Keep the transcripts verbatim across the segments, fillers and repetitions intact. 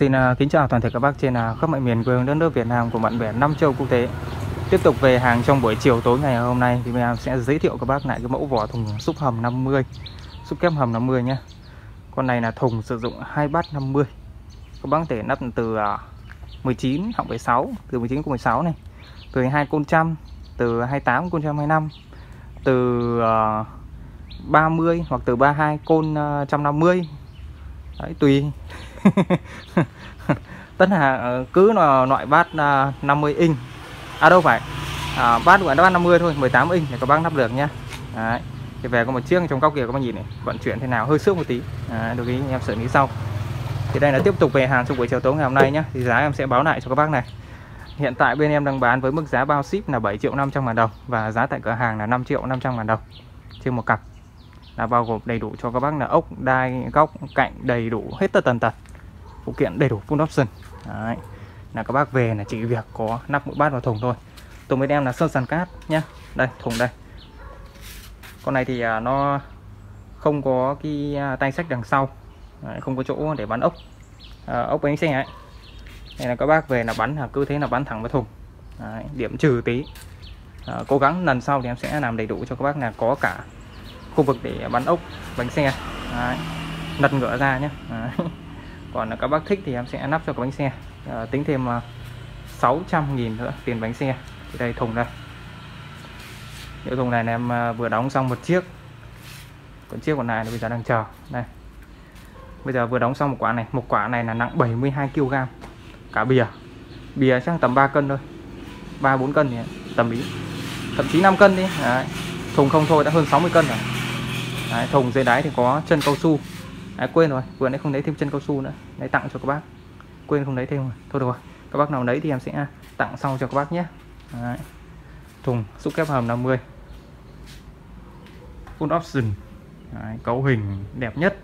Xin kính chào toàn thể các bác trên khắp mọi miền quê hương đất nước Việt Nam cùng bạn bè năm châu quốc tế. Tiếp tục về hàng trong buổi chiều tối ngày hôm nay thì mình sẽ giới thiệu các bác lại cái mẫu vỏ thùng xúc hầm năm mươi, xúc kép hầm năm mươi nhé. Con này là thùng sử dụng hai bát năm mươi. Các bác có thể nắp từ mười chín họng mười sáu, từ mười chín cùng mười sáu này, từ hai côn trăm, từ hai mươi tám côn trăm hai mươi lăm, từ ba mươi hoặc từ ba mươi hai côn một trăm năm mươi. Đấy, tùy. Tất là cứ là loại bát năm mươi inch. À đâu phải à, bát gọi bát năm mươi thôi, mười tám inch để các bác nắp được nhá. Đấy. Thì về có một chiếc trong góc kia các bác nhìn này, vận chuyển thế nào hơi sức một tí. Đấy, đối với em xử lý sau. Thì đây là tiếp tục về hàng trong buổi chiều tối ngày hôm nay nhá. Thì giá em sẽ báo lại cho các bác này. Hiện tại bên em đang bán với mức giá bao ship là bảy triệu năm trăm ngàn đồng và giá tại cửa hàng là năm triệu năm trăm ngàn đồng trên một cặp. Là bao gồm đầy đủ cho các bác là ốc, đai, góc, cạnh đầy đủ hết tật tần tật. Phụ kiện đầy đủ full option. Đấy. Là các bác về là chỉ việc có nắp mỗi bát vào thùng thôi. Thùng bên em là sơn sàn cát nhá. Đây, thùng đây. Con này thì nó không có cái tay sách đằng sau. Đấy, không có chỗ để bắn ốc. À, ốc bánh xanh ấy. Nên là các bác về là bắn là cứ thế là bắn thẳng vào thùng. Đấy, điểm trừ tí. À, cố gắng lần sau thì em sẽ làm đầy đủ cho các bác là có cả khu vực để bắn ốc bánh xe. Đấy, lật ngựa ra nhé. Đấy. Còn là các bác thích thì em sẽ nắp cho cái bánh xe à, tính thêm sáu trăm nghìn nữa tiền bánh xe. Thì đây thùng đây, nếu thùng này em vừa đóng xong một chiếc, còn chiếc còn này là bây giờ đang chờ đây. Bây giờ vừa đóng xong một quả này, một quả này là nặng bảy mươi hai ki lô gam cả bìa, bìa chắc tầm ba cân thôi, ba bốn cân thì tầm ý, thậm chí năm cân đi. Đấy. Thùng không thôi đã hơn sáu mươi cân rồi. Đấy, thùng dưới đáy thì có chân cao su. Đấy, quên rồi, vừa nãy không lấy thêm chân cao su nữa. Đấy, tặng cho các bác. Quên không lấy thêm rồi. Thôi được rồi, các bác nào lấy thì em sẽ tặng sau cho các bác nhé. Đấy. Thùng xúc kép hầm năm mươi full option. Đấy, cấu hình đẹp nhất.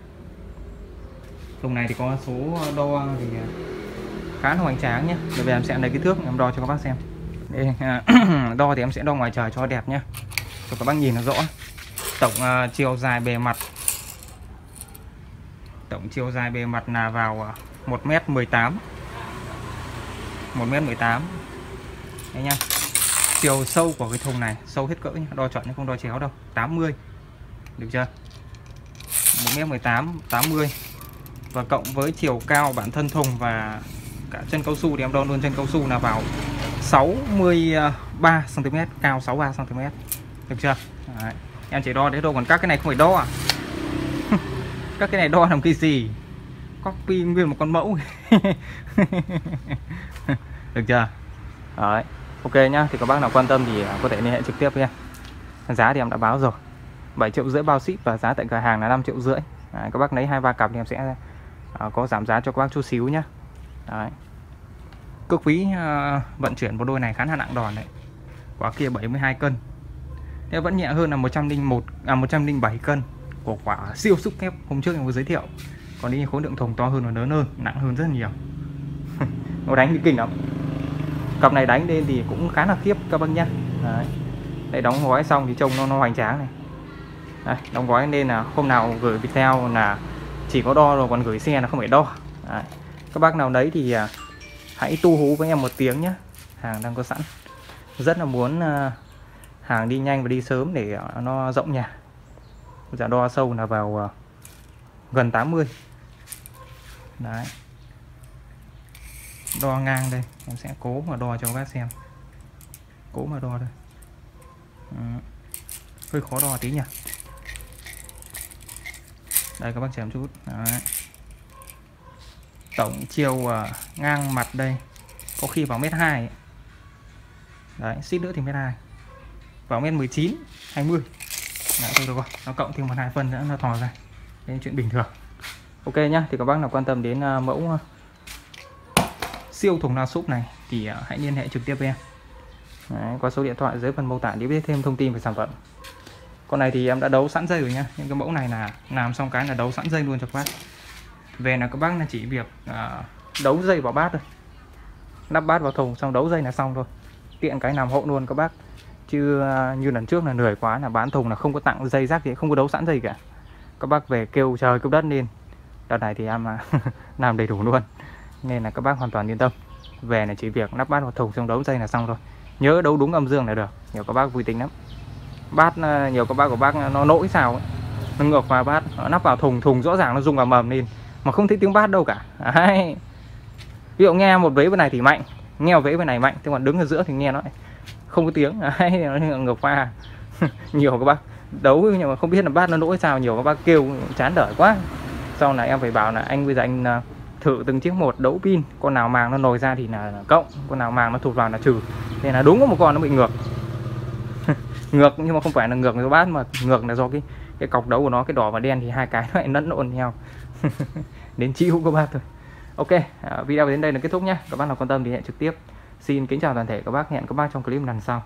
Thùng này thì có số đo thì khá là hoành tráng nhé. Bởi vì em sẽ lấy cái thước em đo cho các bác xem. Đây, đo thì em sẽ đo ngoài trời cho đẹp nhé, cho các bác nhìn nó rõ. Tổng uh, chiều dài bề mặt Tổng chiều dài bề mặt là vào uh, một mét mười tám, một mét mười tám. Đấy nha. Chiều sâu của cái thùng này, sâu hết cỡ nhá. Đo chuẩn không đo chéo đâu, tám mươi. Được chưa? một mét mười tám, tám mươi. Và cộng với chiều cao bản thân thùng và cả chân cao su thì em đo luôn chân cao su là vào sáu mươi ba xăng ti mét, cao sáu mươi ba xăng ti mét. Được chưa? Đấy. Em chỉ đo đấy thôi, còn các cái này không phải đo à? Các cái này đo làm cái gì? Copy nguyên một con mẫu. Được chưa? Đấy. Ok nhá, thì các bác nào quan tâm thì có thể liên hệ trực tiếp nha. Giá thì em đã báo rồi, bảy triệu rưỡi bao ship và giá tại cửa hàng là năm triệu rưỡi. Đấy, các bác lấy hai ba cặp thì em sẽ uh, có giảm giá cho các bác chút xíu nhá. Đấy. Cước phí uh, vận chuyển một đôi này khá là nặng đòn đấy. Quả kia bảy mươi hai cân. Thế vẫn nhẹ hơn là một trăm lẻ một à một trăm lẻ bảy cân của quả siêu xúc kép hôm trước em vừa giới thiệu. Còn đi khối lượng thùng to hơn và lớn hơn, nặng hơn rất nhiều. Nó đánh thì kinh lắm. Cặp này đánh lên thì cũng khá là khiếp các bác nhá. Đấy. Đấy, đóng gói xong thì trông nó nó hoành tráng này. Đấy, đóng gói nên là hôm nào gửi Viettel là chỉ có đo rồi, còn gửi xe là không phải đo. Đấy. Các bác nào đấy thì hãy tu hú với em một tiếng nhá. Hàng đang có sẵn. Rất là muốn hàng đi nhanh và đi sớm để nó rộng nhà. Dạ đo sâu là vào gần tám mươi. Đấy. Đo ngang đây, em sẽ cố mà đo cho các bác xem. Cố mà đo đây. Ừ. Hơi khó đo tí nhỉ. Đây các bác xem chút. Đấy. Tổng chiều ngang mặt đây có khi vào mét hai. Đấy, xít nữa thì mét hai. Vào mét mười chín, hai mươi. Đấy, thôi được rồi, nó cộng thêm một hai phân nữa nó thò ra. Đấy, chuyện bình thường. Ok nhá, thì các bác nào quan tâm đến uh, mẫu uh, siêu thùng la súp này thì uh, hãy liên hệ trực tiếp với em. Đấy, qua số điện thoại dưới phần mô tả để biết thêm thông tin về sản phẩm. Con này thì em đã đấu sẵn dây rồi nhá. Nhưng cái mẫu này là làm xong cái là đấu sẵn dây luôn cho các bác. Về là các bác là chỉ việc uh, đấu dây vào bát thôi. Nắp bát vào thùng xong đấu dây là xong thôi. Tiện cái làm hộ luôn các bác. Chứ như lần trước là nửa quá là bán thùng là không có tặng dây rác gì, không có đấu sẵn dây cả. Các bác về kêu trời kêu đất lên. Đợt này thì em làm đầy đủ luôn. nên là các bác hoàn toàn yên tâm. Về là chỉ việc lắp bát vào thùng xong đấu dây là xong thôi. Nhớ đấu đúng âm dương là được. Nhiều các bác vui tính lắm. Bát nhiều các bác của bác nó nỗi sao ấy. Nó ngược vào bát, nó nắp vào thùng, thùng rõ ràng nó rung vào mầm lên mà không thấy tiếng bát đâu cả. Đấy. Ví dụ nghe một vế bên này thì mạnh, nghe một vế bên này mạnh, thế còn đứng ở giữa thì nghe nó không có tiếng. Đấy, nó ngược pha. Nhiều các bác đấu nhưng mà không biết là bát nó nỗi sao, nhiều các bác kêu chán đời quá. Sau này em phải bảo là anh bây giờ anh thử từng chiếc một đấu pin, con nào màng nó nồi ra thì là cộng, con nào màng nó thụt vào là trừ. Nên là đúng có một con nó bị ngược. Ngược nhưng mà không phải là ngược do bát mà ngược là do cái cái cọc đấu của nó, cái đỏ và đen thì hai cái nó lại lẫn lộn nhau. Đến chịu các bác thôi. Ok, à, video đến đây là kết thúc nhé. Các bác nào quan tâm thì hẹn trực tiếp. Xin kính chào toàn thể các bác, hẹn các bác trong clip lần sau.